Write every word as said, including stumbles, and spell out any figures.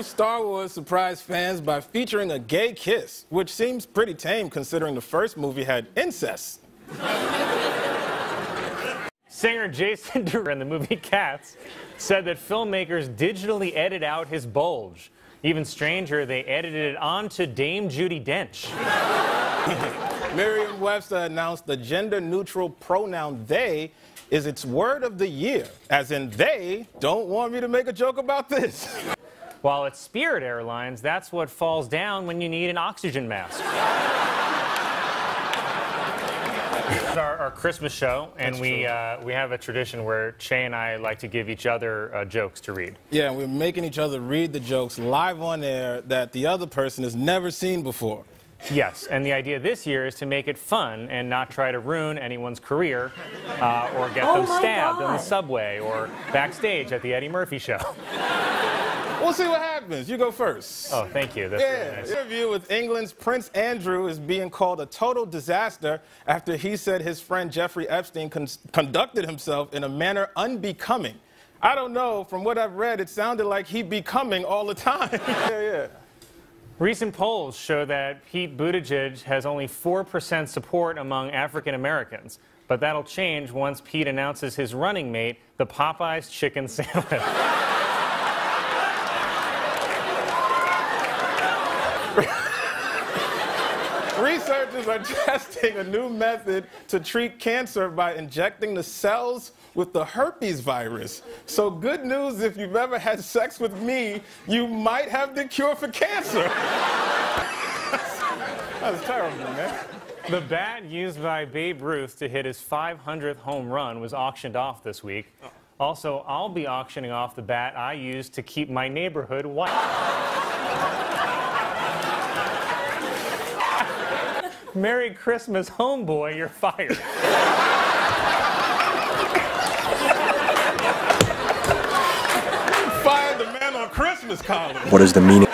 Star Wars surprised fans by featuring a gay kiss, which seems pretty tame considering the first movie had incest. Singer Jason Derulo in the movie Cats said that filmmakers digitally edit out his bulge. Even stranger, they edited it onto Dame Judi Dench. Merriam-Webster announced the gender-neutral pronoun they is its word of the year, as in they don't want me to make a joke about this. While at Spirit Airlines, that's what falls down when you need an oxygen mask. It's our, our Christmas show, and we, uh, we have a tradition where Che and I like to give each other uh, jokes to read. Yeah, and we're making each other read the jokes live on air that the other person has never seen before. Yes, and the idea this year is to make it fun and not try to ruin anyone's career uh, or get oh them stabbed God. on the subway or backstage at the Eddie Murphy show. We'll see what happens. You go first. Oh, thank you. That's yeah. really nice. The interview with England's Prince Andrew is being called a total disaster after he said his friend Jeffrey Epstein con conducted himself in a manner unbecoming. I don't know. From what I've read, it sounded like he'd be coming all the time. yeah, yeah. Recent polls show that Pete Buttigieg has only four percent support among African Americans, but that'll change once Pete announces his running mate, the Popeyes chicken sandwich. Researchers are testing a new method to treat cancer by injecting the cells with the herpes virus. So good news, if you've ever had sex with me, you might have the cure for cancer. That was terrible, man. The bat used by Babe Ruth to hit his five hundredth home run was auctioned off this week. Also, I'll be auctioning off the bat I used to keep my neighborhood white. Merry Christmas, homeboy, you're fired. Fired the man on Christmas collar. What is the meaning?